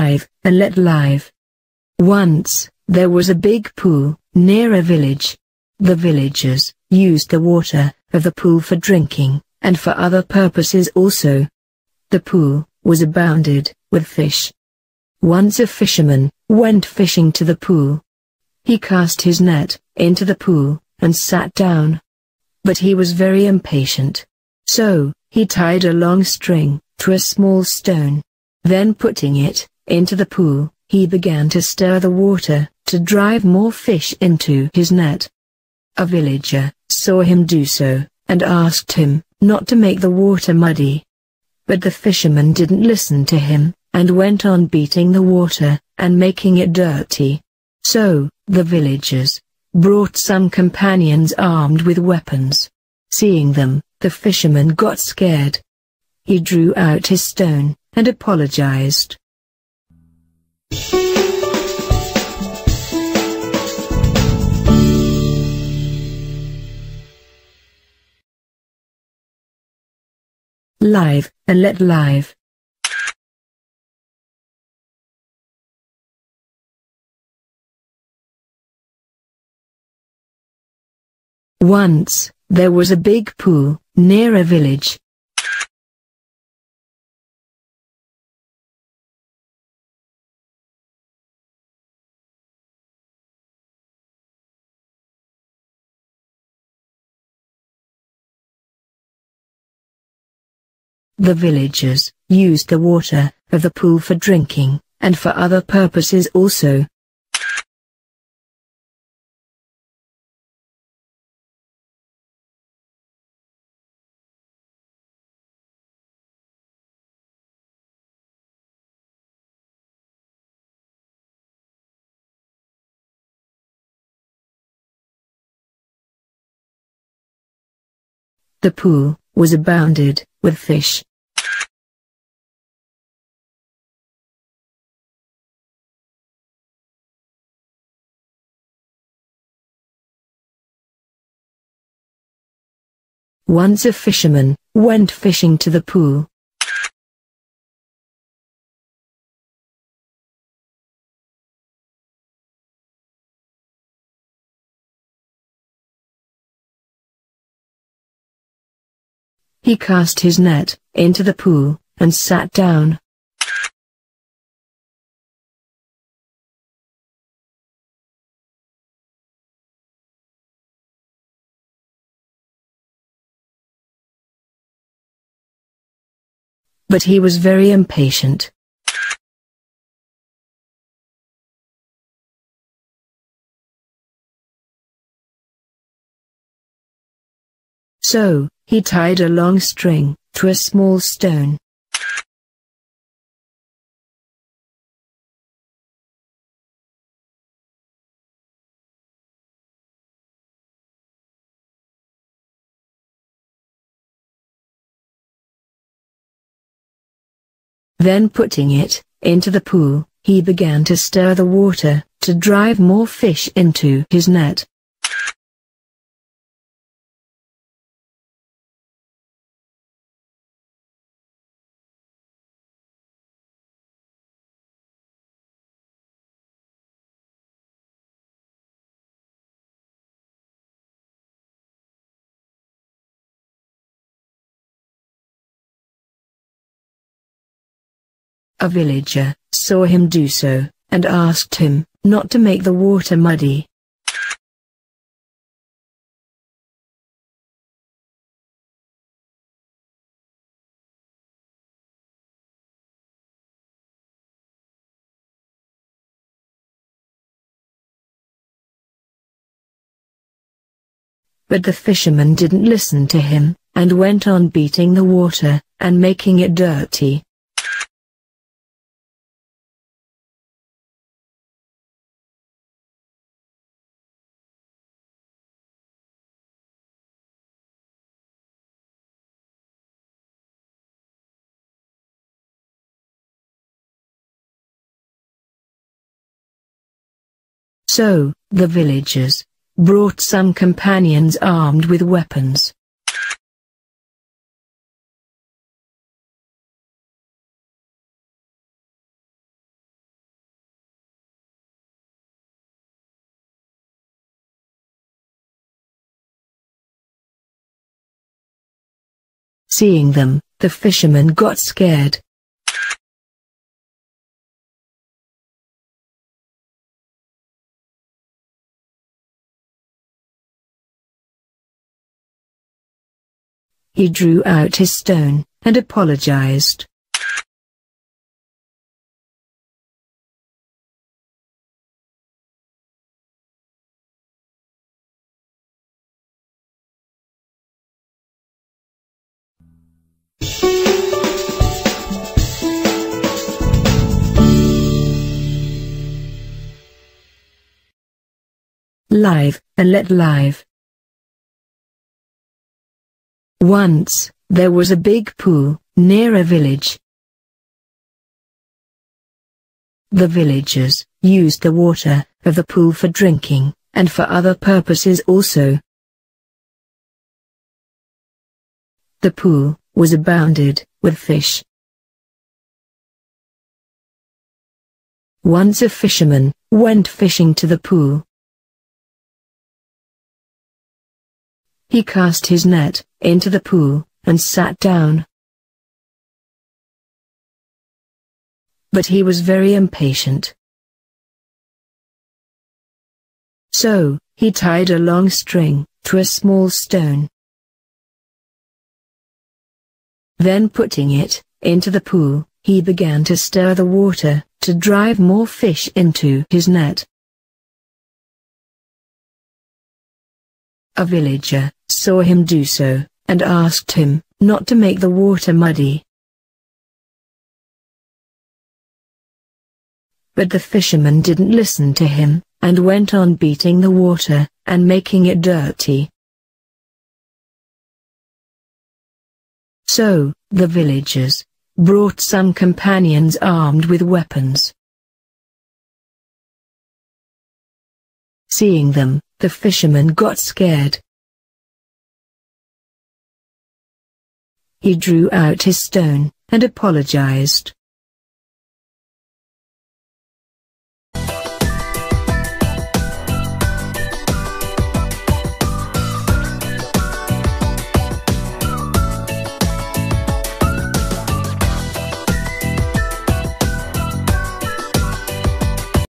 alive, and let live. Once, there was a big pool, near a village. The villagers used the water of the pool for drinking, and for other purposes also. The pool was abounded with fish. Once a fisherman went fishing to the pool. He cast his net into the pool, and sat down. But he was very impatient. So, he tied a long string to a small stone. Then putting it into the pool, he began to stir the water, to drive more fish into his net. A villager saw him do so, and asked him not to make the water muddy. But the fisherman didn't listen to him, and went on beating the water, and making it dirty. So, the villagers brought some companions armed with weapons. Seeing them, the fisherman got scared. He drew out his stone, and apologized. Live, and let live. Once, there was a big pool, near a village. The villagers used the water of the pool for drinking, and for other purposes also. The pool was abounded with fish. Once a fisherman went fishing to the pool. He cast his net into the pool, and sat down. But he was very impatient. So, he tied a long string to a small stone. Then putting it into the pool, he began to stir the water, to drive more fish into his net. A villager saw him do so, and asked him not to make the water muddy. But the fisherman didn't listen to him, and went on beating the water, and making it dirty. So, the villagers brought some companions armed with weapons. Seeing them, the fisherman got scared. He drew out his stone, and apologized. Live, and let live. Once, there was a big pool, near a village. The villagers used the water of the pool for drinking, and for other purposes also. The pool was abounded with fish. Once a fisherman went fishing to the pool. He cast his net into the pool, and sat down. But he was very impatient. So, he tied a long string to a small stone. Then putting it into the pool, he began to stir the water to drive more fish into his net. A villager saw him do so, and asked him not to make the water muddy. But the fisherman didn't listen to him, and went on beating the water, and making it dirty. So, the villagers brought some companions armed with weapons. Seeing them, the fisherman got scared. He drew out his stone, and apologized.